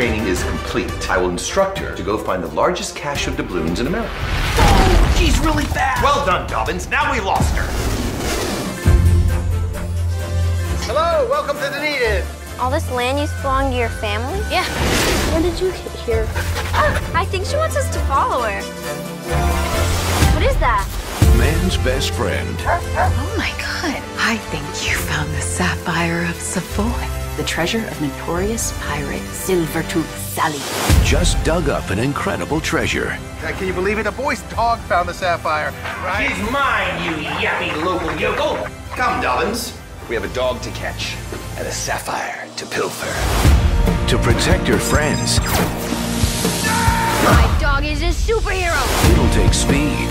training is complete, I will instruct her to go find the largest cache of doubloons in America. Oh, she's really fast! Well done, Dobbins. Now we lost her. Hello, welcome to Dunedin. All this land use belong to your family? Yeah. When did you get here? Oh, I think she wants us to follow her. What is that? Man's best friend. Oh my God. I think you found the Sapphire of Savoy. The treasure of notorious pirate Silvertooth Sally. Just dug up an incredible treasure. Can you believe it? A boy's dog found the sapphire, right? She's mine, you yappy local yokel. Come, Dobbins. We have a dog to catch and a sapphire to pilfer. To protect her friends. My dog is a superhero. It'll take speed.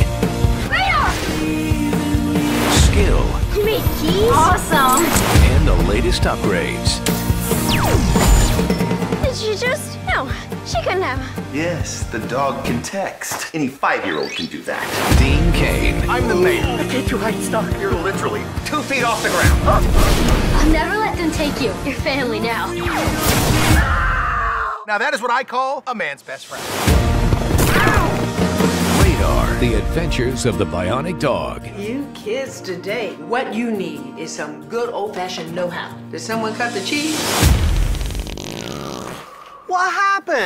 Radar! Skill. You made keys? Awesome. And the latest upgrades. Did she just? No, she couldn't have. Yes, the dog can text. Any 5-year-old can do that. Dean Cain. I'm the mayor. I take your height stock. You're literally 2 feet off the ground. I'll never let them take you. You're family now. Now that is what I call a man's best friend. Radar, the Adventures of the Bionic Dog. You kids today, what you need is some good old-fashioned know-how. Did someone cut the cheese? What happened?